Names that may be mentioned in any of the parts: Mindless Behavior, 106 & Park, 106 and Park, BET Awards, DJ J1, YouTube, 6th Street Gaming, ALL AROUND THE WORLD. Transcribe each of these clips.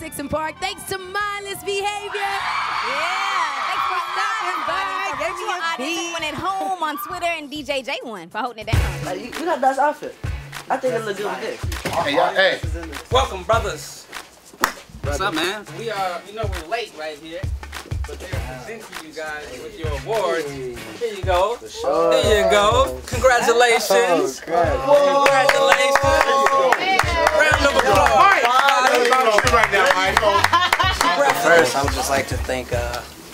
106 and Park. Thanks to Mindless Behavior. Yeah. Thanks for everybody. For our audience at home on Twitter and DJ J1 for holding it down. Like, you got a nice outfit. I think it looks good with this. Hey, y'all. Hey. Welcome, brothers. What's up, man? We are, you know, we're late right here. But they're presenting you guys with your awards. Here you go. There you go. Congratulations. Oh, congratulations. Oh, round of applause. First, I would just like to thank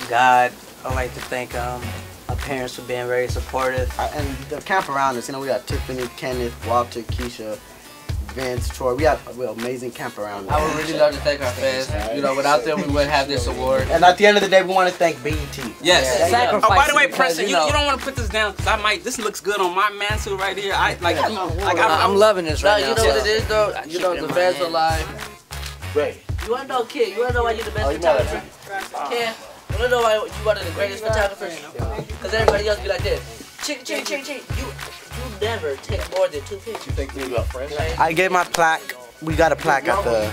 God. I like to thank my parents for being very supportive. And the camp around us, you know, we got Tiffany, Kenneth, Walter, Keisha, Vince, Troy. We have an amazing camp around us. I would really love to thank our fans. You know, without them, we wouldn't have this award. And at the end of the day, we want to thank BET. Yes. Yeah. Oh, by the way, Preston, you don't want to put this down, because I might, this looks good on my mantle right here. I'm loving this right now. You know what it is, though? You know, the fans are alive. Great. You want to know, kid, you want to know why you're the best photographer? Ken, you want to know why you are the greatest photographers? Because everybody else be like this. Chick. You never take more than 2 pictures. You think you got friends? I gave my plaque. We got a plaque at the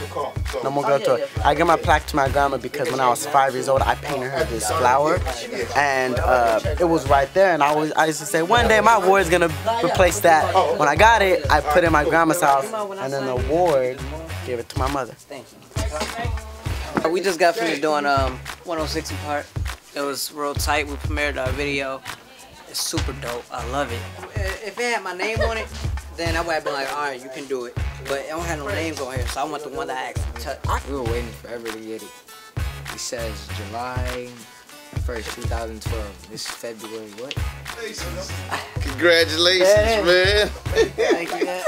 No More Girl Tour. I gave my plaque to my grandma because when I was 5 years old, I painted her this flower, and it was right there. And I used to say, one day my award's gonna replace that. When I got it, I put it in my grandma's house, and then the award gave it to my mother. Thank you. We just got finished doing 106 in Park. It was real tight. We premiered our video. It's super dope. I love it. If it had my name on it, then I would have been like, all right, you can do it. But it don't have no names on here, so I want the one that I actually touched. We were waiting forever to get it. It says July 1st, 2012. This is February what? Congratulations, man. Thank you, man.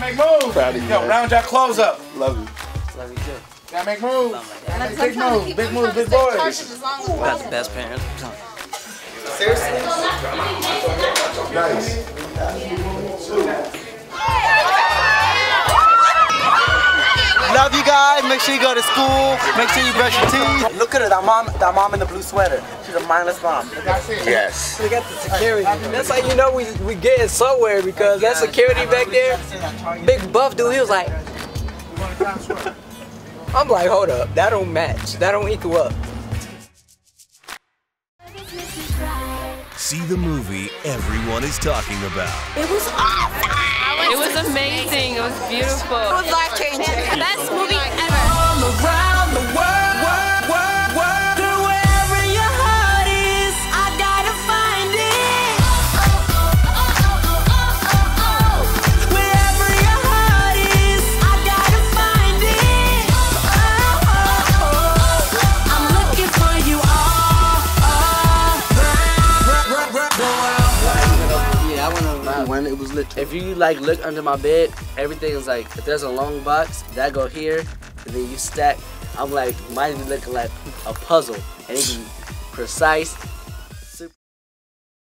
Make moves. Yo, round your clothes up. Love you. Love you too. Gotta make moves. Like big moves, big moves, big boys. That's the best parents. Seriously? Nice. Love you guys. Make sure you go to school. Make sure you brush your teeth. Look at her, that mom in the blue sweater. She's a mindless mom. Yes. We got the security. That's how you know we getting somewhere, because that security back there, big buff dude, he was like. I'm like, hold up, that don't match, that don't equal up. See the movie everyone is talking about. It was awesome! It was amazing, it was beautiful. It was life-changing. Best movie ever. All around the world, to wherever your heart is, I gotta find it. Wherever your heart is, I gotta find it. I'm looking for you all. Yeah, I wanna. When it was lit. If you like look under my bed, everything is like. If there's a long box, that go here, and then you stack. I'm like, mine be looking like a puzzle, and it be precise.